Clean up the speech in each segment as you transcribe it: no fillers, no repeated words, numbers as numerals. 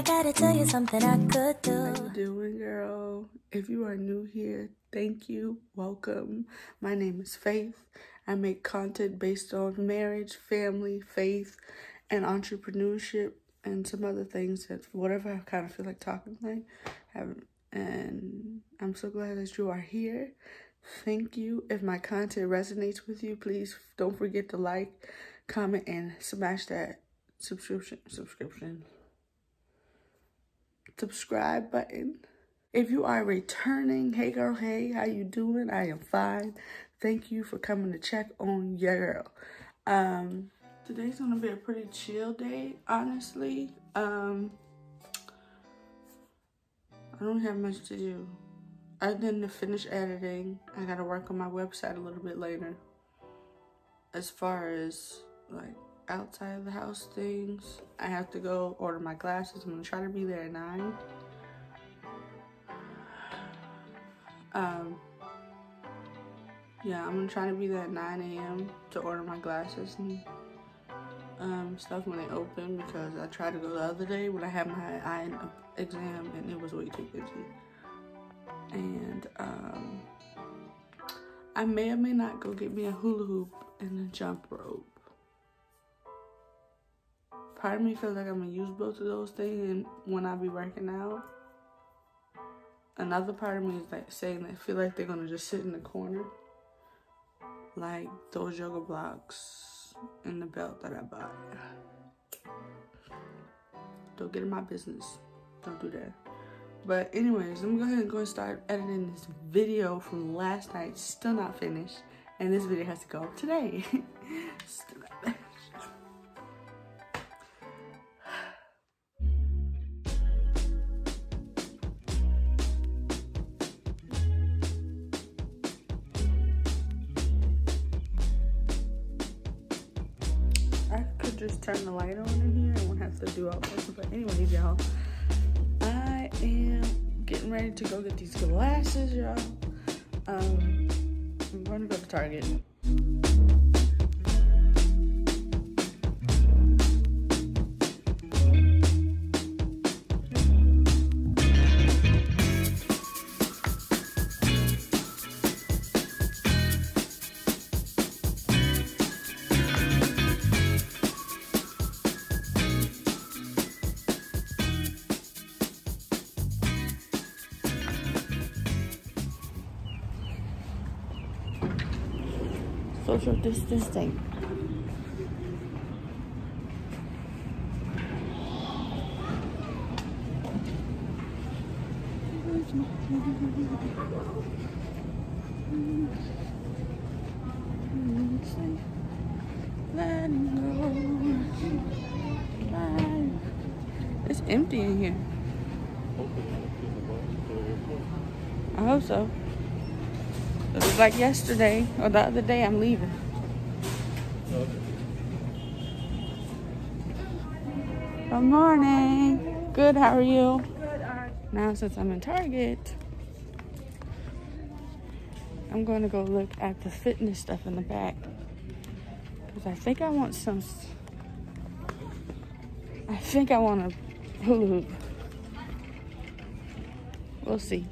I gotta tell you something I could do. How you doing, girl? If you are new here, thank you, welcome. My name is Faith. I make content based on marriage, family, faith, and entrepreneurship, and some other things that whatever I kind of feel like talking like. And I'm so glad that you are here. Thank you. If my content resonates with you, please don't forget to like, comment, and smash that subscribe button. If you are returning, hey girl, hey, how you doing? I am fine. Thank you for coming to check on your girl. Today's gonna be a pretty chill day, honestly. I don't have much to do other than to finish editing. I gotta work on my website a little bit later. As far as like outside of the house things, I have to go order my glasses. I'm gonna try to be there at 9. Yeah, I'm gonna try to be there at 9 a.m. to order my glasses and stuff when they open, because I tried to go the other day when I had my eye exam and it was way too busy. And I may or may not go get me a hula hoop and a jump rope. Part of me feels like I'm gonna use both of those things and when I be working out. Another part of me is like saying that I feel like they're gonna just sit in the corner, like those yoga blocks and the belt that I bought. Don't get in my business. Don't do that. But anyways, let me go ahead and start editing this video from last night. Still not finished. And this video has to go up today. Still not finished. I could just turn the light on in here. I won't have to do all this. But anyways, y'all, I am getting ready to go get these glasses, y'all. I'm going to go to Target. Social distancing. It's empty in here. I hope so. It was like yesterday or the other day. I'm leaving. Good morning. Good, how are you? Good. Now since I'm in Target, I'm going to go look at the fitness stuff in the back, because I think I want some. I think I want a hula hoop. We'll see.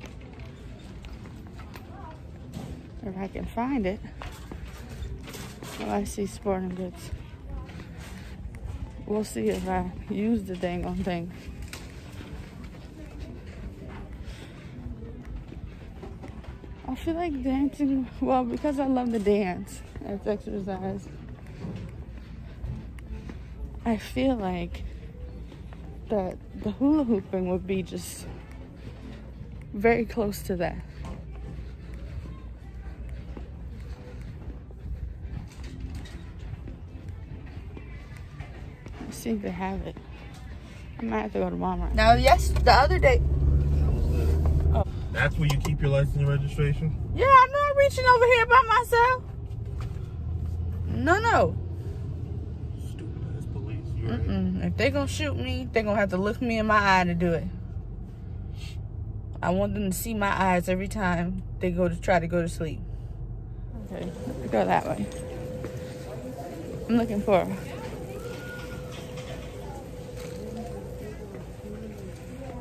If I can find it. Well, I see sporting goods. We'll see if I use the dang on thing. I feel like dancing. Well, because I love to dance as exercise, I feel like that the hula hooping would be just very close to that. See if they have it. I might have to go to Walmart. Now, yes, the other day. Oh. That's where you keep your license and registration? Yeah, I know I'm reaching over here by myself. No. Stupid ass police. You right? If they gonna shoot me, they gonna have to look me in my eye to do it. I want them to see my eyes every time they go to try to go to sleep. Okay, let's go that way. I'm looking for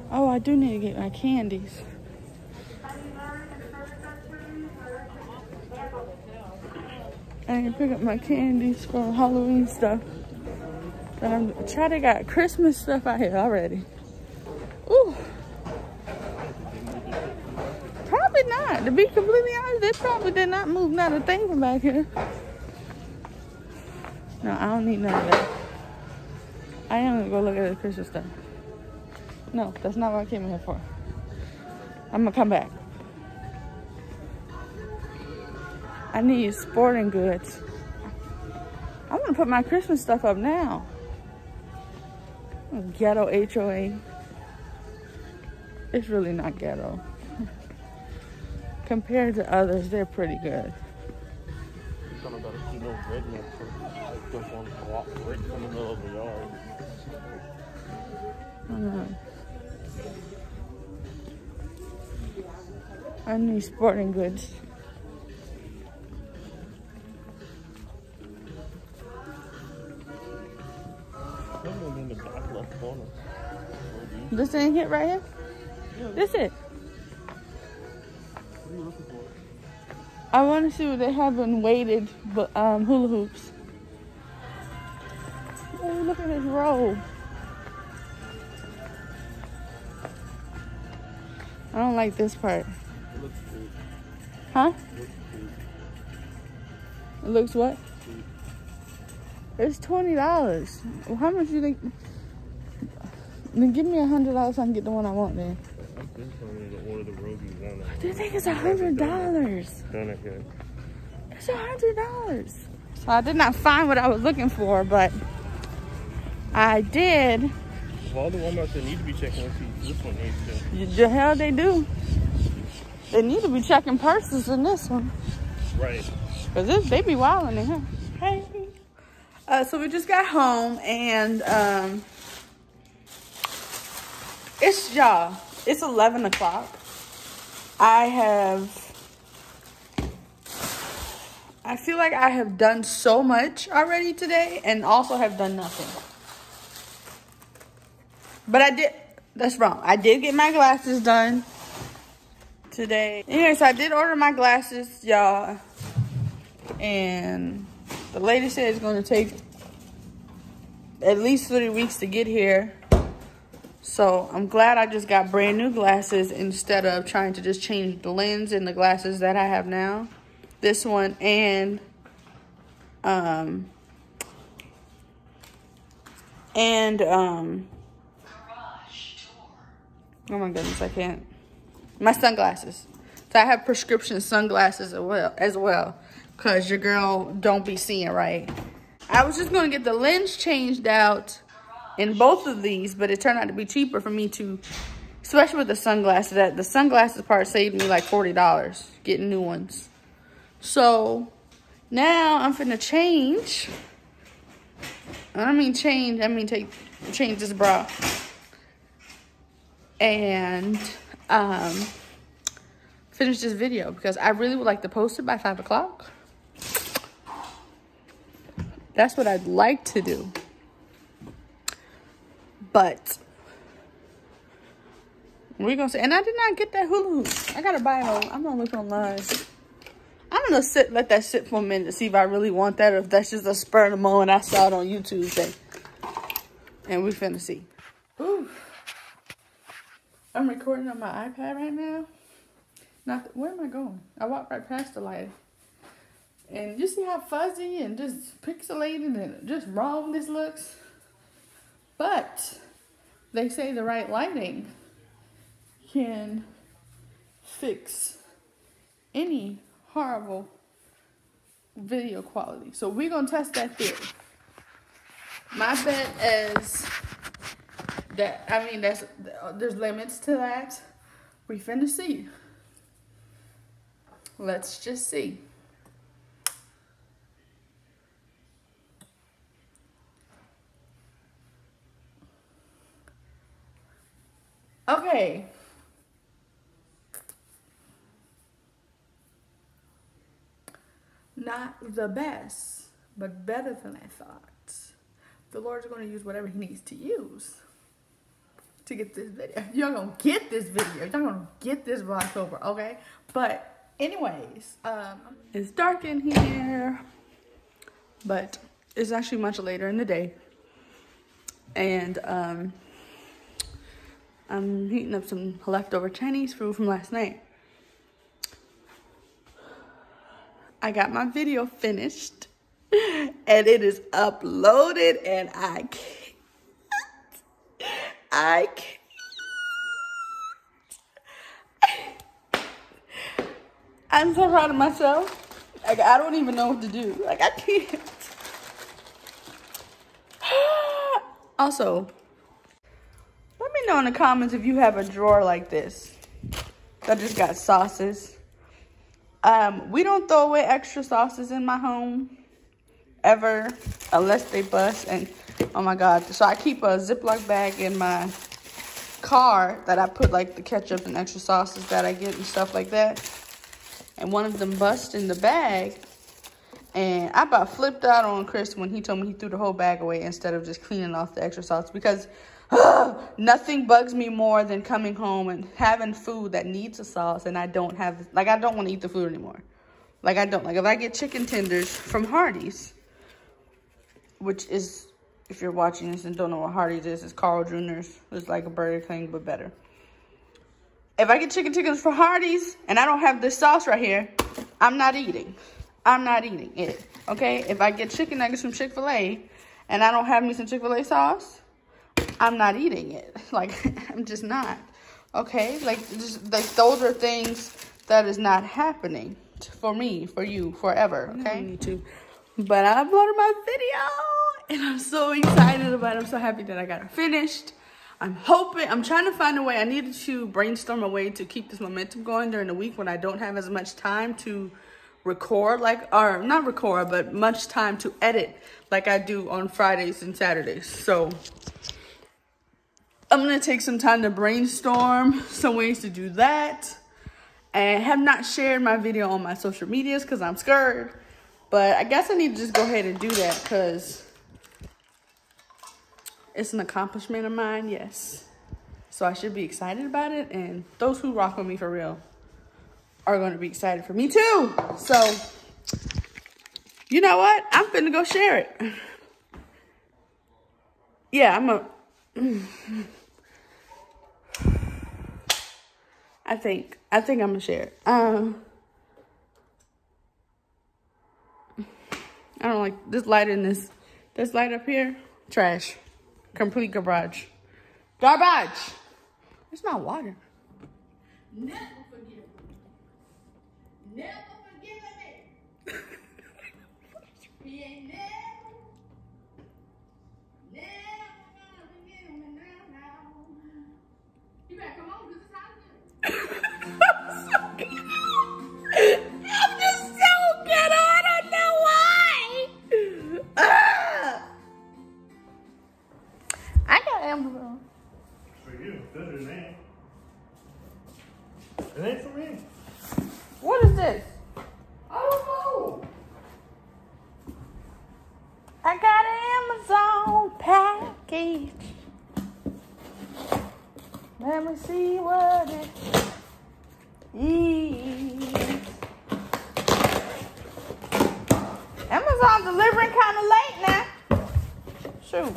Oh, I do need to get my candies. I need to pick up my candies for Halloween stuff. But I'm trying to get Christmas stuff out here already. Ooh. Probably not. To be completely honest, they probably did not move not a thing from back here. No, I don't need none of that. I am gonna go look at the Christmas stuff. No, that's not what I came here for. I'm gonna come back. I need sporting goods. I'm gonna put my Christmas stuff up now. Ghetto HOA. It's really not ghetto. Compared to others, they're pretty good. I need sporting goods. This ain't it right here? Yeah. This it. What are you looking for? I want to see what they have in weighted hula hoops. Oh, look at this robe. I don't like this part. It looks cute. Huh? It looks cute. It looks what? Cute. It's $20. Well, how much do you think? Then give me $100 so I can get the one I want then. I've been telling you to order the robe you want. Do you think it's $100? It's $100. So I did not find what I was looking for, but I did. All the Walmarts that need to be checking with you, this one needs to. The hell they do. They need to be checking purses in this one. Right. Because they be wilding in here. Hey. So we just got home and... It's y'all, it's 11 o'clock. I feel like I have done so much already today and also have done nothing. But I did get my glasses done today. Anyway, so I did order my glasses, y'all. And the lady said it's gonna take at least 3 weeks to get here. So I'm glad I just got brand new glasses instead of trying to just change the lens in the glasses that I have now. This one and oh my goodness, I can't. My sunglasses. So I have prescription sunglasses as well, cause your girl don't be seeing right. I was just gonna get the lens changed out in both of these, but it turned out to be cheaper for me to, especially with the sunglasses. That the sunglasses part saved me like $40 getting new ones. So now I'm finna change. I don't mean change, I mean change this bra. And finish this video because I really would like to post it by 5 o'clock. That's what I'd like to do. But we're gonna say, and I did not get that hula hoop. I gotta buy it. I'm gonna look online. I'm gonna let that sit for a minute to see if I really want that or if that's just a spur of the moment I saw it on YouTube thing. And we finna see. Ooh. I'm recording on my iPad right now. Where am I going? I walked right past the light. And you see how fuzzy and just pixelated and just wrong this looks? But they say the right lighting can fix any horrible video quality. So we're going to test that theory. My bet is that, there's limits to that. We finna see. Let's just see. Okay. Not the best, but better than I thought. The Lord's going to use whatever he needs to use. to get this video. Y'all gonna get this video. Y'all gonna get this Vlogtober, okay? But anyways, it's dark in here, but it's actually much later in the day. And I'm heating up some leftover Chinese food from last night. I got my video finished and it is uploaded, and I can't. I'm so proud of myself. Like, I don't even know what to do. Like, I can't. Also, let me know in the comments if you have a drawer like this that just got sauces. We don't throw away extra sauces in my home ever unless they bust, and oh my god. So I keep a Ziploc bag in my car that I put like the ketchup and extra sauces that I get and stuff like that, and one of them bust in the bag. And I about flipped out on Chris when he told me he threw the whole bag away instead of just cleaning off the extra sauce, because nothing bugs me more than coming home and having food that needs a sauce and I don't have, like, I don't want to eat the food anymore. Like, I don't, like, if I get chicken tenders from Hardee's, which is, if you're watching this and don't know what Hardee's is, it's Carl Jr.'s. It's like a Burger King, but better. If I get chicken tenders from Hardee's and I don't have this sauce right here, I'm not eating. I'm not eating it, okay? If I get chicken nuggets from Chick-fil-A and I don't have me some Chick-fil-A sauce, I'm not eating it. Like, I'm just not, okay? Like, just, like, those are things that is not happening for me, for you, forever, okay? Me too. But I uploaded my video, and I'm so excited about it. I'm so happy that I got it finished. I'm hoping, I'm trying to find a way. I needed to brainstorm a way to keep this momentum going during the week when I don't have as much time to record, like, or not record, but much time to edit like I do on Fridays and Saturdays. So I'm gonna take some time to brainstorm some ways to do that. And have not shared my video on my social medias because I'm scared, but I guess I need to just go ahead and do that because it's an accomplishment of mine. Yes, so I should be excited about it, and those who rock with me for real are going to be excited for me too. So, you know what? I'm finna go share it. Yeah, I think I'm gonna share it. I don't like this light in this light up here. Trash. Complete garbage. Garbage! It's not water. No. Never forgive me. He ain't never gonna forgive me now. You better come home, 'cause it's hot. I'm just so ghetto. I don't know why. I got Amazon. For you, better than that. It ain't for me. What is this? I don't know. I got an Amazon package. Let me see what it is. Amazon delivering kind of late now. Shoot.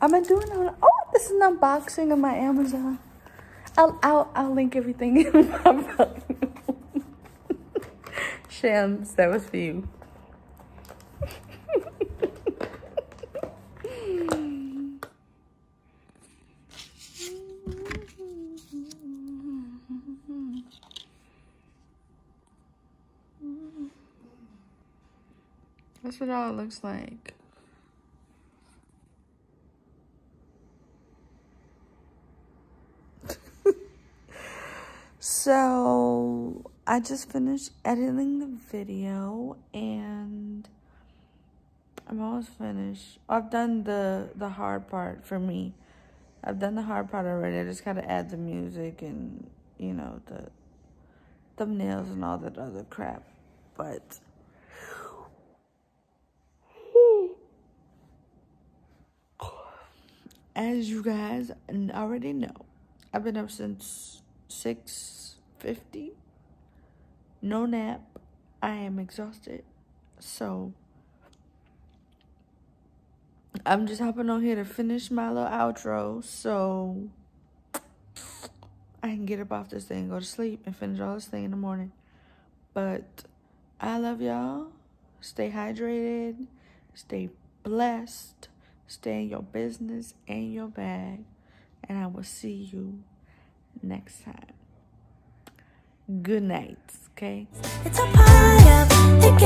I've been doing this is an unboxing of my Amazon. I'll link everything in my vlog. Shams, that was for you. That's what all it looks like. So, I just finished editing the video, and I'm almost finished. I've done the hard part for me. I've done the hard part already. I just gotta add the music and, you know, the thumbnails and all that other crap, but as you guys already know, I've been up since 6:50, no nap. I am exhausted, so I'm just hopping on here to finish my little outro so I can get up off this thing, go to sleep, and finish all this thing in the morning. But I love y'all. Stay hydrated. Stay blessed. Stay in your business and your bag. And I will see you next time. Good night, okay? It's a party.